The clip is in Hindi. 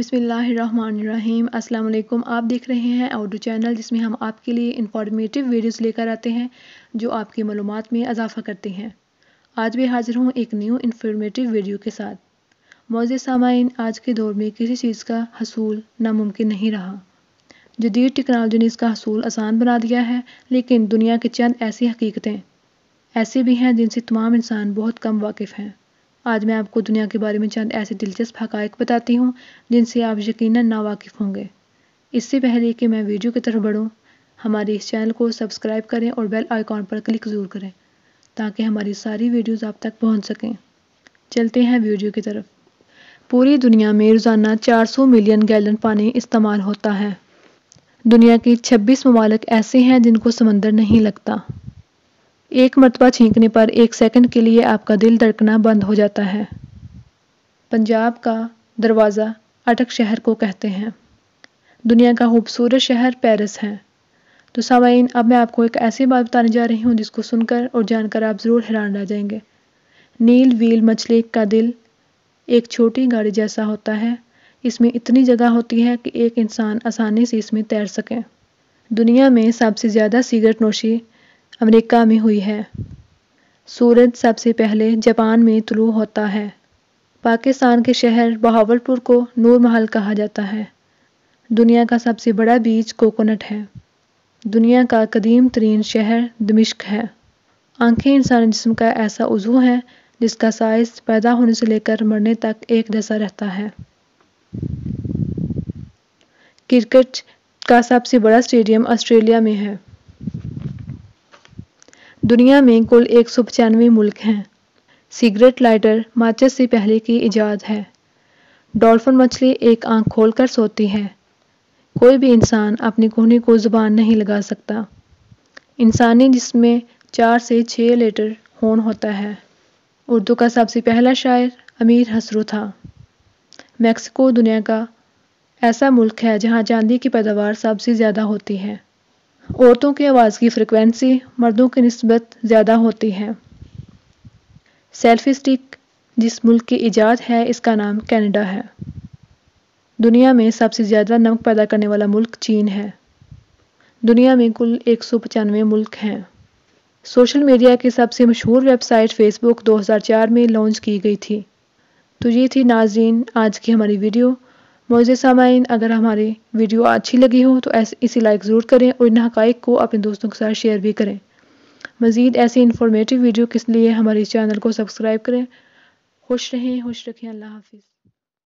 बिस्मिल्लाहिर्रहमानिर्रहीम। अस्सलाम वालेकुम। आप देख रहे हैं आउटडू चैनल, जिसमें हम आपके लिए इंफॉर्मेटिव वीडियोस लेकर आते हैं जो आपकी मालूमात में इजाफा करते हैं। आज भी हाजिर हूँ एक न्यू इंफॉर्मेटिव वीडियो के साथ। मौजूदा सामाइन, आज के दौर में किसी चीज़ का हसूल नामुमकिन नहीं रहा। जदीद टेक्नोलॉजी ने इसका हसूल आसान बना दिया है, लेकिन दुनिया के चंद ऐसी हकीकतें ऐसे भी हैं जिनसे तमाम इंसान बहुत कम वाकिफ़ हैं। आज मैं आपको दुनिया के बारे में चंद ऐसे दिलचस्प हकायक बताती हूँ जिनसे आप यकीनन नावाकिफ़ होंगे। इससे पहले कि मैं वीडियो की तरफ बढ़ूँ, हमारे इस चैनल को सब्सक्राइब करें और बेल आइकॉन पर क्लिक ज़रूर करें ताकि हमारी सारी वीडियोस आप तक पहुँच सकें। चलते हैं वीडियो की तरफ। पूरी दुनिया में रोज़ाना 400 मिलियन गैलन पानी इस्तेमाल होता है। दुनिया के 26 ममालिक ऐसे हैं जिनको समंदर नहीं लगता। एक मरतबा छींकने पर 1 सेकंड के लिए आपका दिल धड़कना बंद हो जाता है। पंजाब का दरवाज़ा अटक शहर को कहते हैं। दुनिया का खूबसूरत शहर पेरिस है। तो सामाईन, अब मैं आपको एक ऐसी बात बताने जा रही हूँ जिसको सुनकर और जानकर आप ज़रूर हैरान रह जाएंगे। नील व्हील मछली का दिल एक छोटी गाड़ी जैसा होता है। इसमें इतनी जगह होती है कि एक इंसान आसानी से इसमें तैर सके। दुनिया में सबसे ज़्यादा सिगरेट नोशी अमेरिका में हुई है। सूरज सबसे पहले जापान में तुलू होता है। पाकिस्तान के शहर बहावलपुर को नूर महल कहा जाता है। दुनिया का सबसे बड़ा बीच कोकोनट है। दुनिया का कदीम तरीन शहर दमिश्क है। आंखें इंसानी जिस्म का ऐसा उज़ू है जिसका साइज़ पैदा होने से लेकर मरने तक एक जैसा रहता है। क्रिकेट का सबसे बड़ा स्टेडियम ऑस्ट्रेलिया में है। दुनिया में कुल 195 मुल्क हैं। सिगरेट लाइटर माचिस से पहले की इजाद है। डॉल्फिन मछली एक आंख खोलकर सोती है। कोई भी इंसान अपने कोहनी को जुबान नहीं लगा सकता। इंसानी जिसमें 4 से 6 लीटर खून होता है। उर्दू का सबसे पहला शायर अमीर हसरू था। मेक्सिको दुनिया का ऐसा मुल्क है जहां चांदी की पैदावार सबसे ज़्यादा होती है। औरतों की आवाज़ की फ्रिक्वेंसी मर्दों की निस्बत ज़्यादा होती है। सेल्फी स्टिक जिस मुल्क की इजाद है, इसका नाम कनाडा है। दुनिया में सबसे ज़्यादा नमक पैदा करने वाला मुल्क चीन है। दुनिया में कुल 195 मुल्क हैं। सोशल मीडिया की सबसे मशहूर वेबसाइट फेसबुक 2004 में लॉन्च की गई थी। तो ये थी नाज़रीन आज की हमारी वीडियो। मौजूदा सामाइन, अगर हमारी वीडियो अच्छी लगी हो तो इसे लाइक ज़रूर करें और इन हक़ाइक को अपने दोस्तों के साथ शेयर भी करें। मज़ीद ऐसी इंफॉर्मेटिव वीडियो के लिए हमारे चैनल को सब्सक्राइब करें। खुश रहें, खुश रखें। अल्लाह हाफिज़।